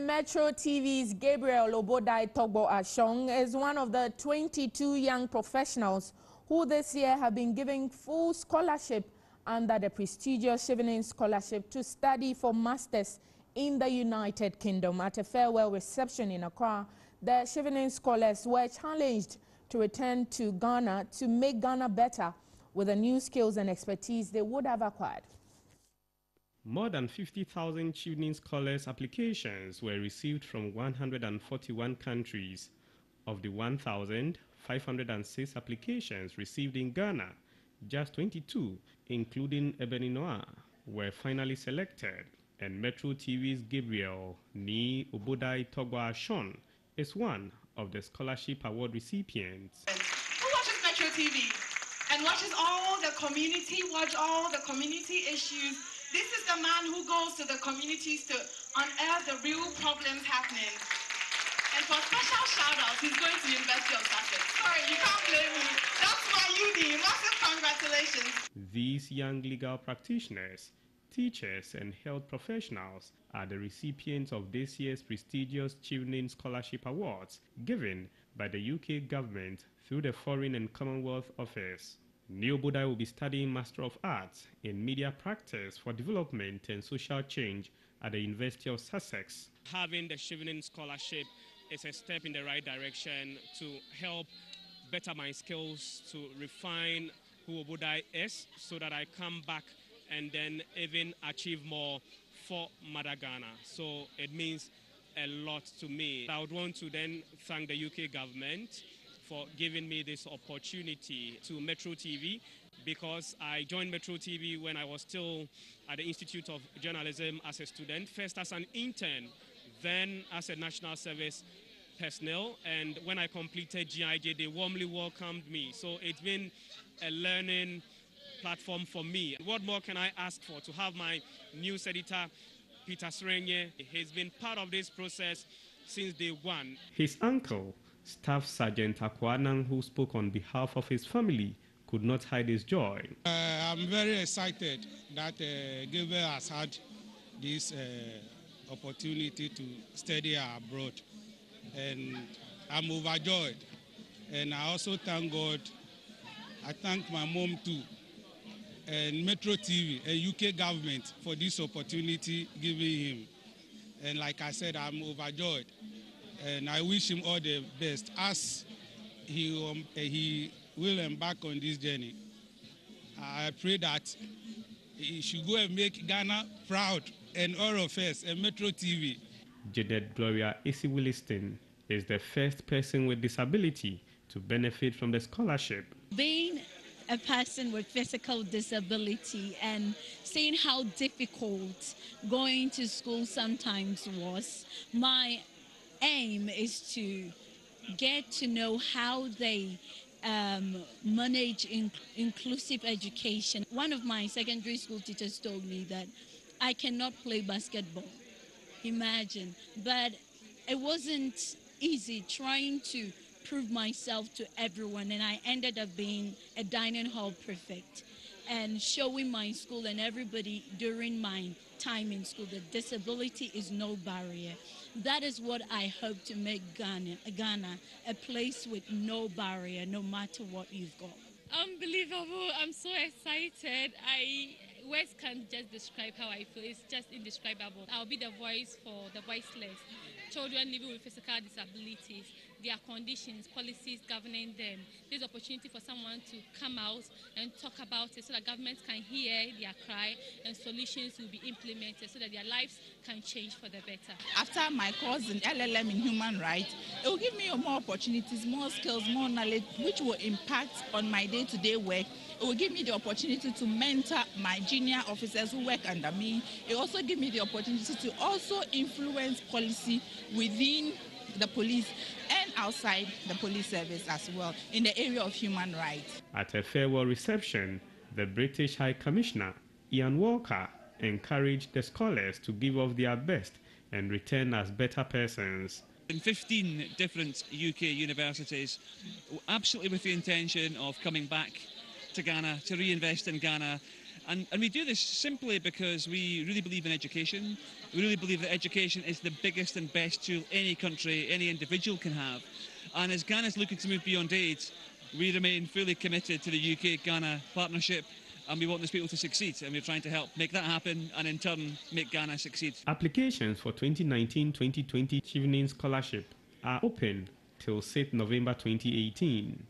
Metro TV's Gabriel Nii Obodai Torgbor-Ashong is one of the 22 young professionals who this year have been given full scholarship under the prestigious Chevening Scholarship to study for masters in the United Kingdom. At a farewell reception in Accra, the Chevening scholars were challenged to return to Ghana to make Ghana better with the new skills and expertise they would have acquired. More than 50,000 Chevening scholars' applications were received from 141 countries. Of the 1,506 applications received in Ghana, just 22, including Ebeninoa, were finally selected, and Metro TV's Gabriel Nii Obodai Torgbor-Ashong is one of the scholarship award recipients. Who watches Metro TV and watches all the community, watch all the community issues. This is the man who goes to the communities to unearth the real problems happening. And for special shout-outs, he's going to the University of Sussex. Sorry, you can't blame me. That's my uni. Massive congratulations. These young legal practitioners, teachers and health professionals are the recipients of this year's prestigious Chevening Scholarship Awards given by the UK government through the Foreign and Commonwealth Office. Nii Obodai will be studying Master of Arts in Media Practice for Development and Social Change at the University of Sussex. Having the Chevening Scholarship is a step in the right direction to help better my skills, to refine who Obodai is so that I come back and then even achieve more for Madagana. So it means a lot to me. I would want to then thank the UK government for giving me this opportunity to Metro TV, because I joined Metro TV when I was still at the Institute of Journalism as a student, first as an intern, then as a national service personnel, and when I completed GIJ, they warmly welcomed me. So it's been a learning platform for me. What more can I ask for? To have my news editor, Peter Srenye, he's been part of this process since day one. His uncle, Staff Sergeant Akwanang, who spoke on behalf of his family, could not hide his joy. I'm very excited that Gabriel has had this opportunity to study abroad, and I'm overjoyed. And I also thank God. I thank my mom too, and Metro TV and UK government for this opportunity giving him. And like I said, I'm overjoyed. And I wish him all the best as he will embark on this journey. I pray that he should go and make Ghana proud, and all of us, and Metro TV. Jadet Gloria Isie Williston is the first person with disability to benefit from the scholarship. Being a person with physical disability and seeing how difficult going to school sometimes was, my aim is to get to know how they manage inclusive education. One of my secondary school teachers told me that I cannot play basketball, imagine, but it wasn't easy trying to prove myself to everyone, and I ended up being a dining hall prefect and showing my school and everybody during my time in school that disability is no barrier. That is what I hope to make Ghana a place with no barrier, no matter what you've got. Unbelievable. I'm so excited. Words can't just describe how I feel. It's just indescribable. I'll be the voice for the voiceless, children living with physical disabilities, their conditions, policies governing them. There's opportunity for someone to come out and talk about it so that governments can hear their cry and solutions will be implemented so that their lives can change for the better. After my course in LLM in human rights, it will give me more opportunities, more skills, more knowledge, which will impact on my day-to-day work. It will give me the opportunity to mentor my junior officers who work under me. It also gives me the opportunity to also influence policy within the police and outside the police service as well in the area of human rights. At a farewell reception, the British High Commissioner, Ian Walker, encouraged the scholars to give of their best and return as better persons. In 15 different UK universities, absolutely with the intention of coming back to Ghana, to reinvest in Ghana, And we do this simply because we really believe in education. We really believe that education is the biggest and best tool any country, any individual can have. And as Ghana is looking to move beyond aid, we remain fully committed to the UK-Ghana partnership, and we want these people to succeed, and we're trying to help make that happen and in turn make Ghana succeed. Applications for 2019-2020 Chevening Scholarship are open till 6 November 2018.